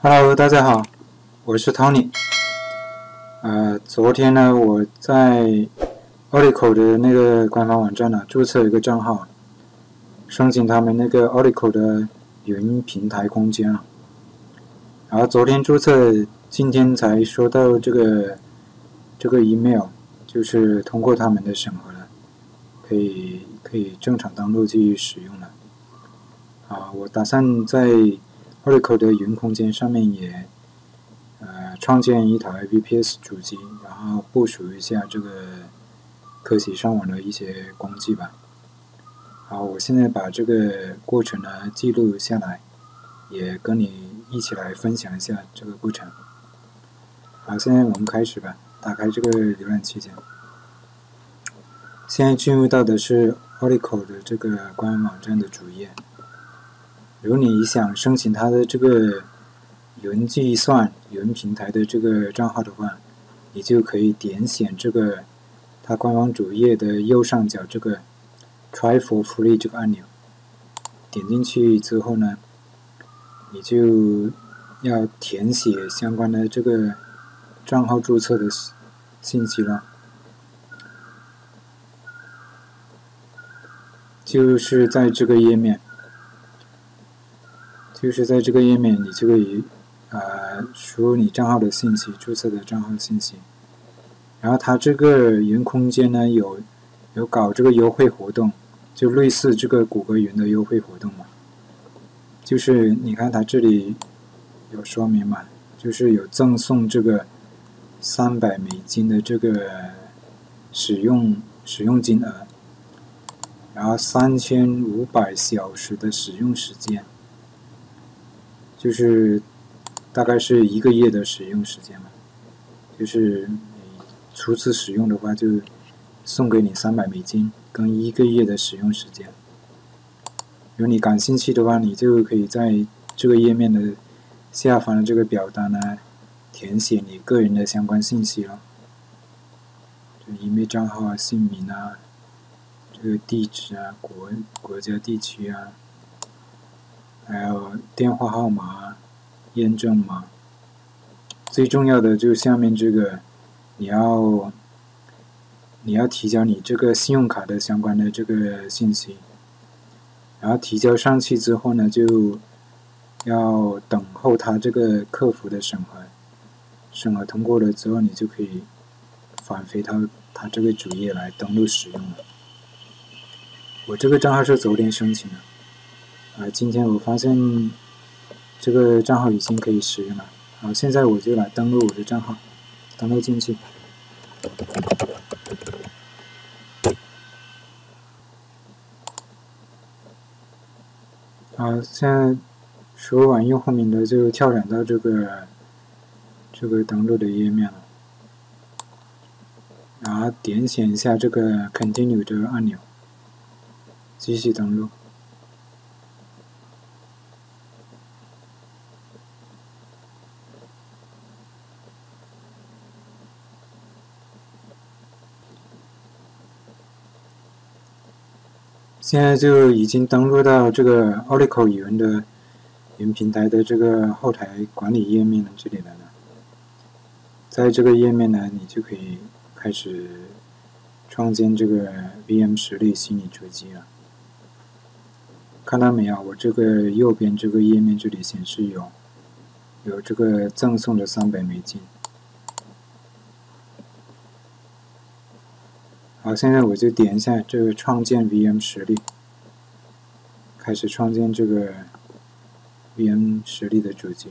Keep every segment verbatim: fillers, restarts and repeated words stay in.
Hello， 大家好，我是 Tony。呃，昨天呢，我在 Oracle 的那个官方网站呢、啊、注册一个账号，申请他们那个 Oracle 的云平台空间啊。然后昨天注册，今天才收到这个这个 email， 就是通过他们的审核了，可以可以正常登录去使用了。啊，我打算在 Oracle 的云空间上面也，呃，创建一台 V P S 主机，然后部署一下这个可以上网的一些工具吧。好，我现在把这个过程呢记录下来，也跟你一起来分享一下这个过程。好，现在我们开始吧，打开这个浏览器先。现在进入到的是 Oracle 的这个官方网站的主页。如果你想申请它的这个云计算、云平台的这个账号的话，你就可以点选这个它官方主页的右上角这个 Try for Free 这个按钮。点进去之后呢，你就要填写相关的这个账号注册的信息了。就是在这个页面。就是在这个页面，你就可以呃输入你账号的信息，注册的账号信息。然后它这个云空间呢，有有搞这个优惠活动，就类似这个谷歌云的优惠活动嘛。就是你看它这里有说明嘛，就是有赠送这个三百美金的这个使用使用金额，然后三千五百小时的使用时间。就是大概是一个月的使用时间嘛，就是你初次使用的话，就送给你三百美金跟一个月的使用时间。如果你感兴趣的话，你就可以在这个页面的下方的这个表单呢，填写你个人的相关信息了，就email账号啊、姓名啊、这个地址啊、国国家地区啊。还有电话号码、验证码，最重要的就是下面这个，你要你要提交你这个信用卡的相关的这个信息，然后提交上去之后呢，就要等候他这个客服的审核，审核通过了之后，你就可以返回他他这个主页来登录使用了。我这个账号是昨天申请的。啊，今天我发现这个账号已经可以使用了。好，现在我就来登录我的账号，登录进去。好，现在输入完用户名的就跳转到这个这个登录的页面了，然后点选一下这个 Continue 这个按钮，继续登录。现在就已经登录到这个 Oracle 云的云平台的这个后台管理页面这里来了。在这个页面呢，你就可以开始创建这个 V M 实例虚拟主机了。看到没有？我这个右边这个页面这里显示有有这个赠送的三百美金。好，现在我就点一下这个创建 V M 实例，开始创建这个 V M 实例的主机。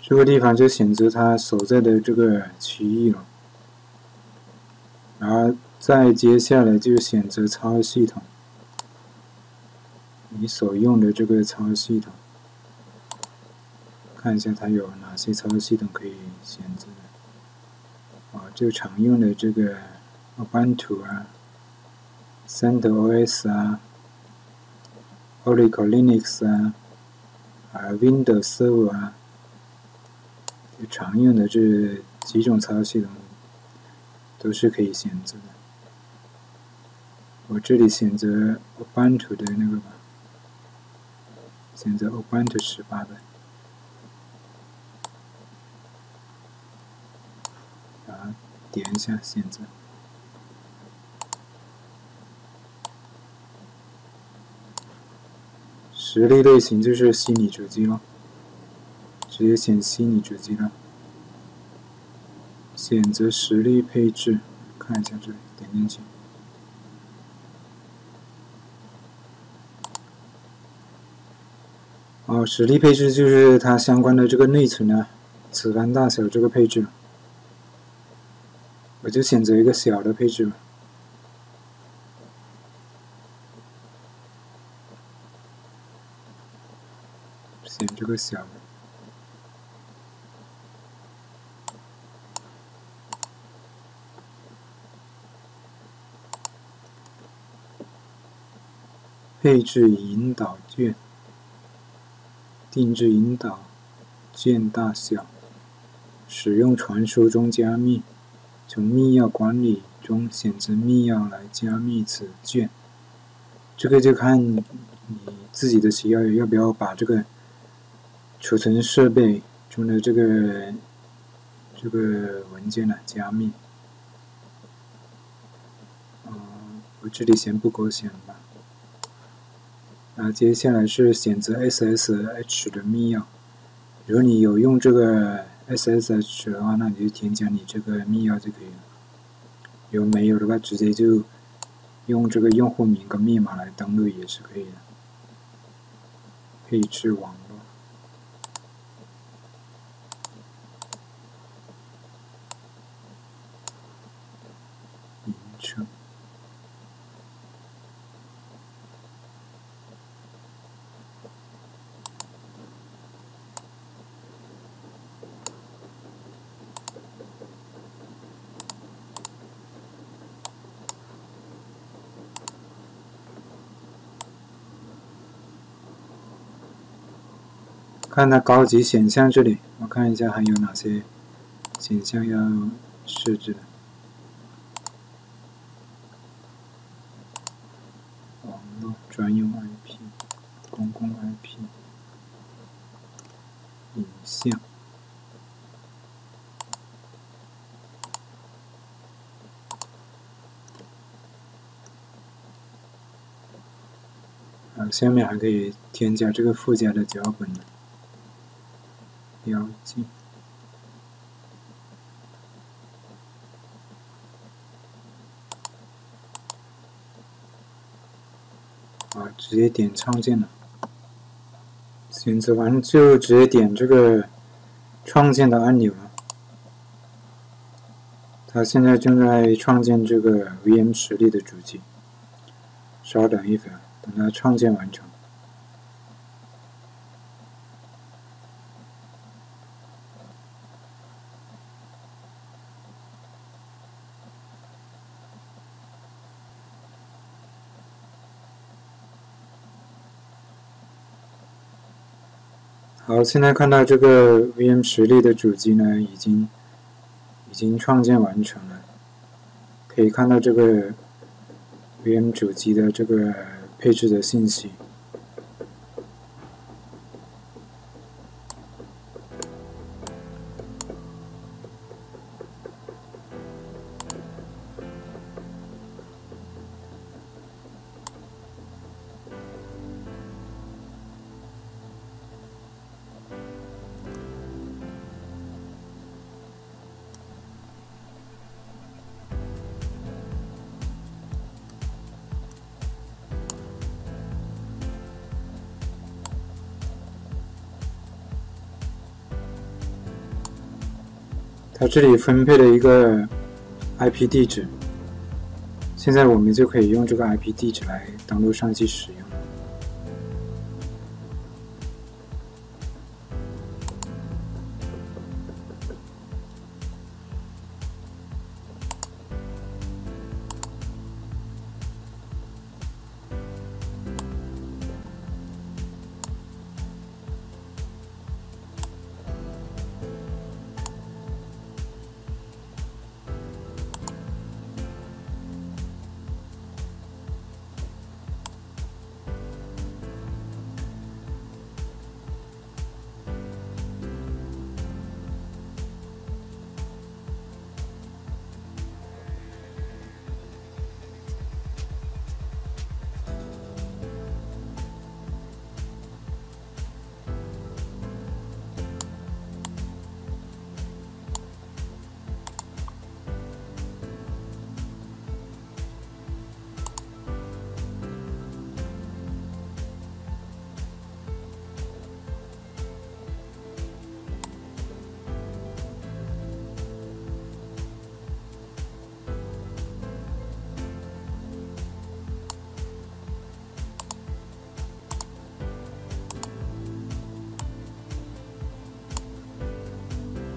这个地方就选择它所在的这个区域了，然后再接下来就选择操系统，你所用的这个操系统，看一下它有哪些操系统可以选择的。啊，就常用的这个 Ubuntu 啊 CentOS 啊 Oracle Linux 啊，啊 Windows Server 啊，就常用的这几种操系统都是可以选择的。我这里选择 Ubuntu 的那个吧，选择 Ubuntu 十八版。啊，点一下选择。实例类型就是虚拟主机咯，直接选虚拟主机了。选择实例配置，看一下这里，点进去。哦，实例配置就是它相关的这个内存啊、磁盘大小这个配置，我就选择一个小的配置吧。选这个小的。配置引导卷，定制引导卷大小，使用传输中加密，从密钥管理中选择密钥来加密此卷。这个就看你自己的需要，要不要把这个储存设备中的这个这个文件呢加密。嗯、呃，我这里先不勾选吧。啊，接下来是选择 S S H 的密钥。如果你有用这个 S S H 的话，那你就添加你这个密钥就可以了。如果没有的话，直接就用这个用户名跟密码来登录也是可以的。配置网络，名称。看它高级选项这里，我看一下还有哪些选项要设置的。网络专用 I P、公共 I P、影像、啊，下面还可以添加这个附加的脚本的。标记，啊，直接点创建了。选择完就直接点这个创建的按钮了。它现在正在创建这个 V M 实例的主机。稍等一会儿，等它创建完成。好，现在看到这个 V M 实例的主机呢，已经已经创建完成了。可以看到这个 V M 主机的这个配置的信息。它这里分配了一个 I P 地址，现在我们就可以用这个 I P 地址来登录上机使用。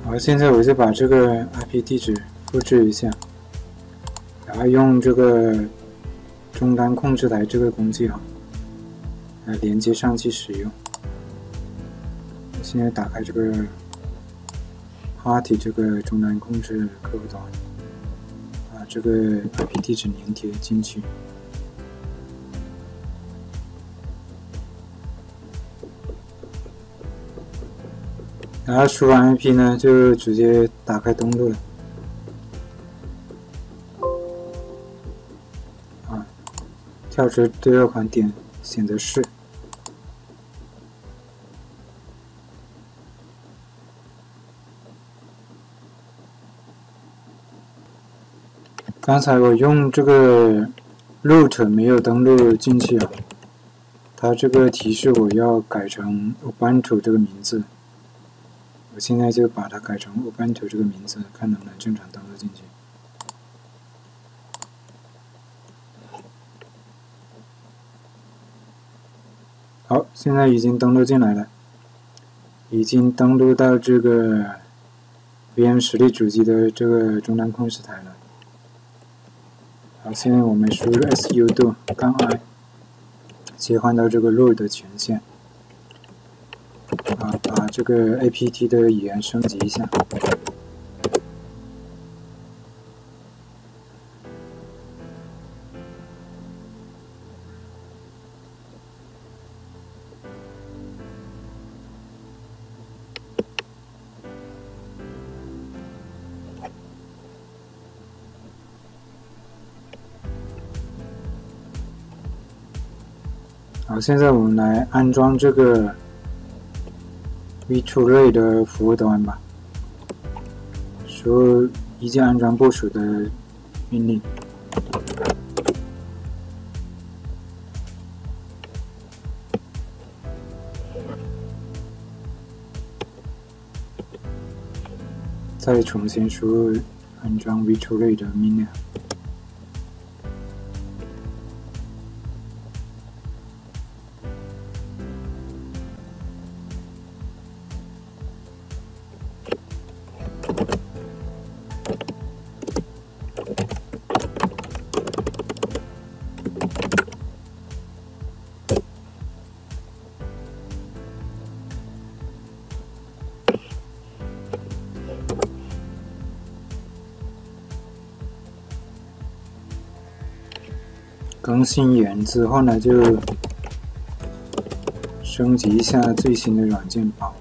好，现在我就把这个 I P 地址复制一下，然后用这个终端控制台这个工具啊，来连接上去使用。现在打开这个 PuTTY 这个终端控制客户端，把这个 I P 地址粘贴进去。 然后输完 I P 呢，就直接打开登录了。啊，跳出对话框点选择是。刚才我用这个 root 没有登录进去啊，它这个提示我要改成 Ubuntu 这个名字。 我现在就把它改成 Ubuntu 这个名字，看能不能正常登录进去。好，现在已经登录进来了，已经登录到这个 V M 实力主机的这个终端控制台了。好，现在我们输入 sudo 杠 i， 切换到这个 root 的权限。 啊，把这个 A P T 的语言升级一下。好，现在我们来安装这个 V two Ray 的服务端吧，输入一键安装部署的命令。再重新输入安装 V two Ray 的命令。 更新源之后呢，就升级一下最新的软件包。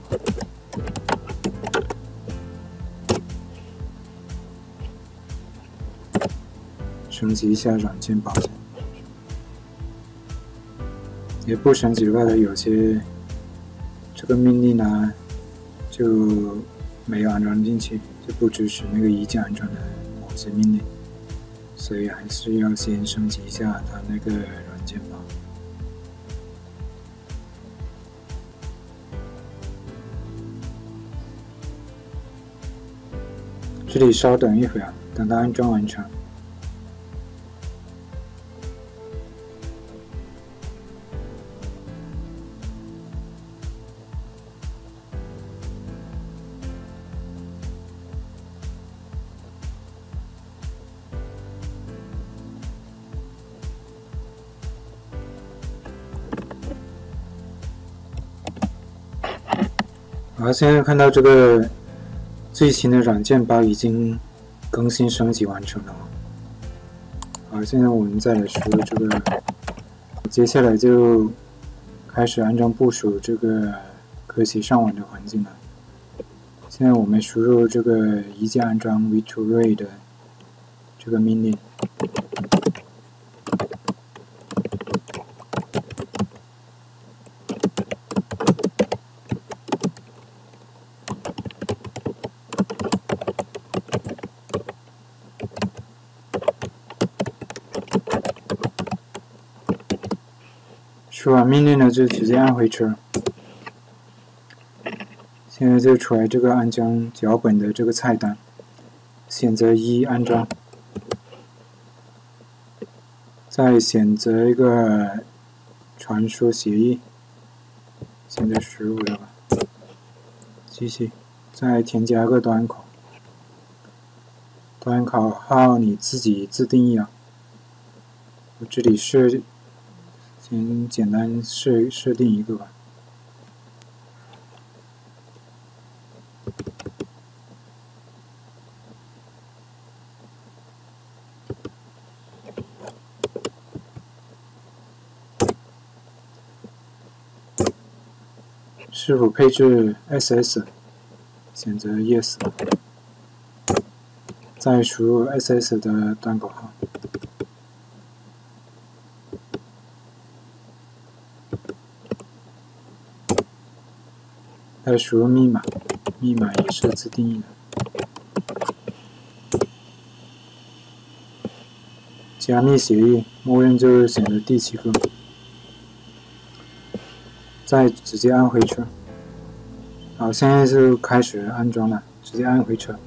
升级一下软件包，也不升级的话，它有些这个命令呢就没有安装进去，就不支持那个一键安装的某些命令。 所以还是要先升级一下它那个软件吧。这里稍等一会儿，等它安装完成。啊，现在看到这个最新的软件包已经更新升级完成了。啊，现在我们再来说这个，接下来就开始安装部署这个可以上网的环境了。现在我们输入这个一键安装 V two Ray 的这个命令。 输完命令呢，就直接按回车。现在就出来这个安装脚本的这个菜单，选择一安装，再选择一个传输协议，选择十五了吧，继续，再添加个端口，端口号你自己自定义啊，我这里是。 先简单设设定一个吧。是否配置 S S？ 选择 Yes， 再输入 S S 的端口号。 再输入密码，密码也是自定义的。加密协议，默认就是选择第七个，再直接按回车。好，现在就开始安装了，直接按回车。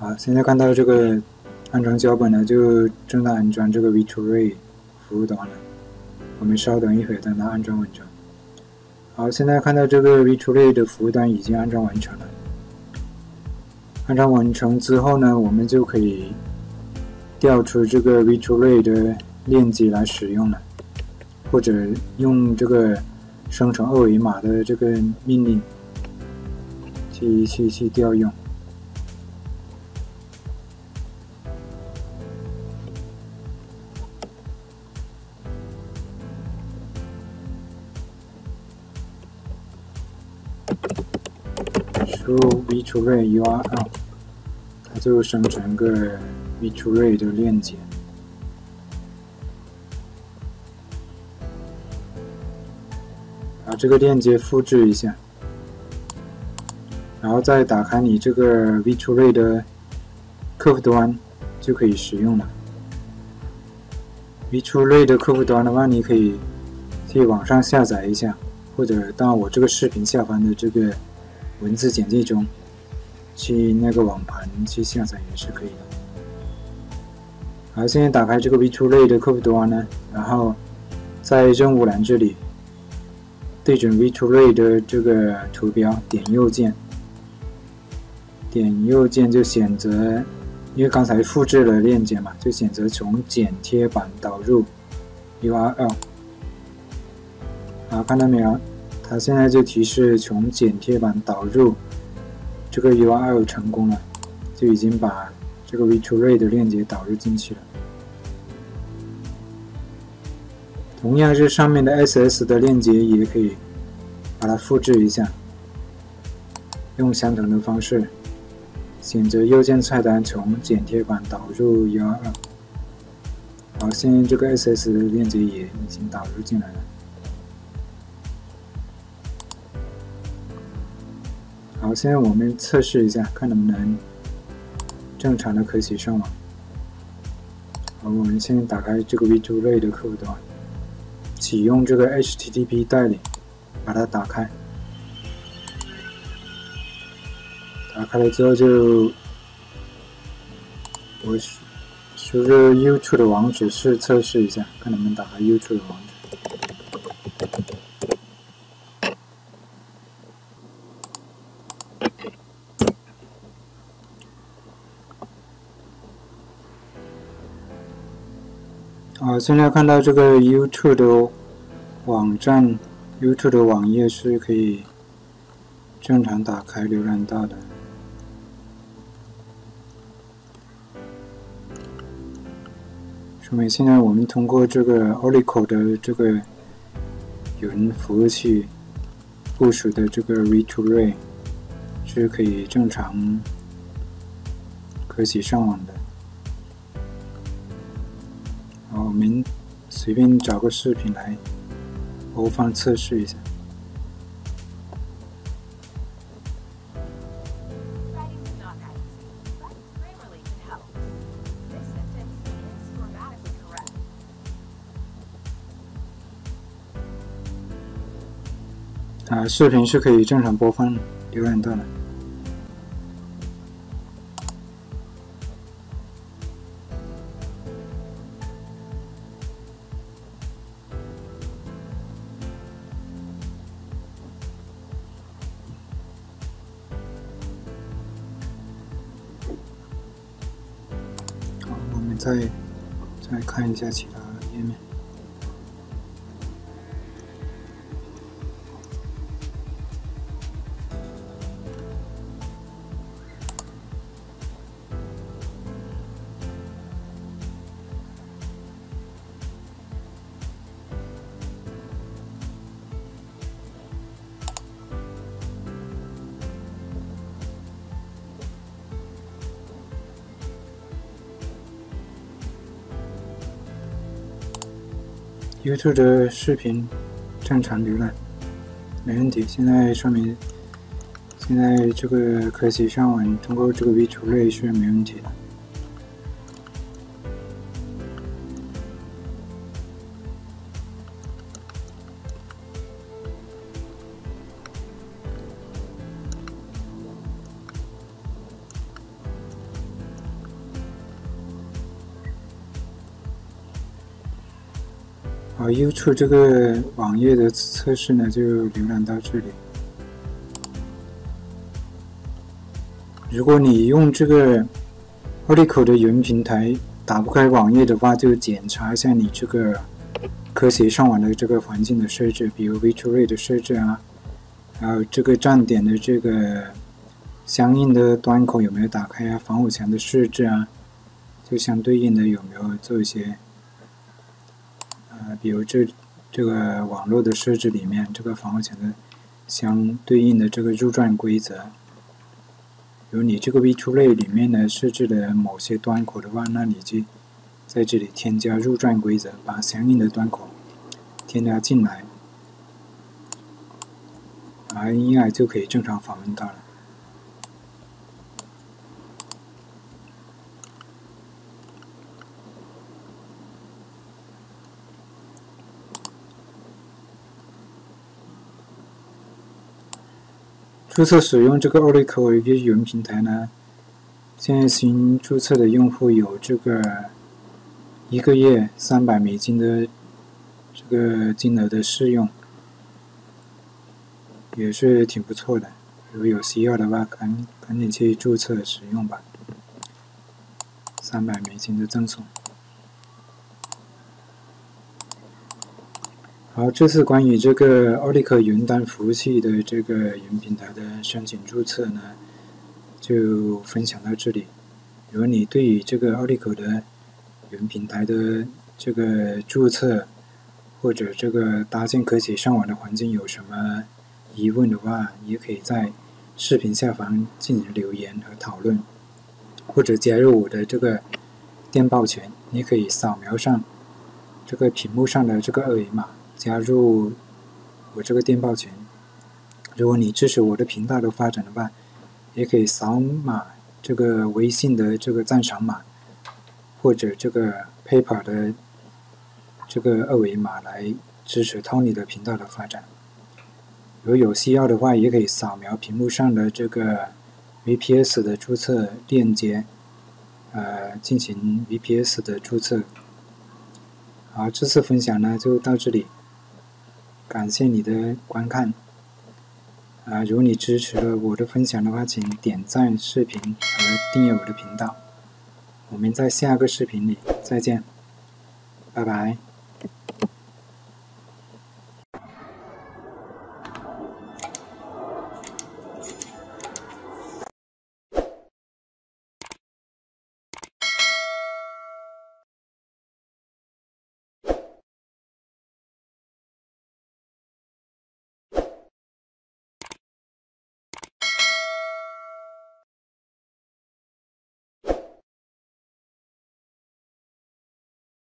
好，现在看到这个安装脚本呢，就正在安装这个 V two Ray 服务端了。 我们稍等一会儿，等它安装完成。好，现在看到这个 V two Ray 的服务端已经安装完成了。安装完成之后呢，我们就可以调出这个 V two Ray 的链接来使用了，或者用这个生成二维码的这个命令去去去调用。 输入 V two Ray U R L， 它就生成个 V two Ray 的链接。把这个链接复制一下，然后再打开你这个 V two Ray 的客户端，就可以使用了。V two Ray 的客户端的话，你可以去网上下载一下，或者到我这个视频下方的这个。 文字简介中，去那个网盘去下载也是可以的。好，现在打开这个 V two Ray 的客户端呢，然后在任务栏这里对准 V two Ray 的这个图标，点右键，点右键就选择，因为刚才复制了链接嘛，就选择从剪贴板导入 U R L。好，看到没有？ 它现在就提示从剪贴板导入这个 U R L 成功了，就已经把这个 V two Ray 的链接导入进去了。同样是上面的 S S 的链接，也可以把它复制一下，用相同的方式，选择右键菜单从剪贴板导入 U R L。好，现在这个 S S 的链接也已经导入进来了。 好，现在我们测试一下，看能不能正常的可以上网。好，我们现在打开这个 V two Ray 的客户端，启用这个 H T T P 代理，把它打开。打开了之后就，我输入 YouTube 的网址试测试一下，看能不能打开 YouTube 的网址。 啊，现在看到这个 YouTube 的网站 YouTube 的网页是可以正常打开浏览到的。 因为现在我们通过这个 Oracle 的这个云服务器部署的这个 V two Ray 是可以正常可以上网的。然后我们随便找个视频来播放测试一下。 啊，视频是可以正常播放、浏览到的。好，我们再再看一下其他页面。 YouTube 的视频正常浏览，没问题。现在说明，现在这个可以上网，通过这个 V two Ray 是没问题的。好 ，YouTube 这个网页的测试呢，就浏览到这里。如果你用这个 Oracle 的云平台打不开网页的话，就检查一下你这个科学上网的这个环境的设置，比如 V two Ray 的设置啊，还有这个站点的这个相应的端口有没有打开啊，防火墙的设置啊，就相对应的有没有做一些。 比如这这个网络的设置里面，这个防火墙的相对应的这个入站规则，比如你这个 V two Ray 里面呢设置的某些端口的话，那你就在这里添加入站规则，把相应的端口添加进来，啊，应该就可以正常访问到了。 注册使用这个 Oracle 云平台呢，现在新注册的用户有这个一个月三百美金的这个金额的试用，也是挺不错的。如果有需要的话，赶赶紧去注册使用吧，三百美金的赠送。好，这是关于这个 Oracle 云端服务器的这个云平台的申请注册呢，就分享到这里。如果你对于这个 Oracle 的云平台的这个注册或者这个搭建可以上网的环境有什么疑问的话，也可以在视频下方进行留言和讨论，或者加入我的这个电报群，你可以扫描上这个屏幕上的这个二维码。 加入我这个电报群。如果你支持我的频道的发展的话，也可以扫码这个微信的这个赞赏码，或者这个 PayPal 的这个二维码来支持 Tony 的频道的发展。如果有需要的话，也可以扫描屏幕上的这个 V P S 的注册链接，呃，进行 V P S 的注册。好，这次分享呢就到这里。 感谢你的观看，啊，如果你支持了我的分享的话，请点赞视频和订阅我的频道。我们在下个视频里再见，拜拜。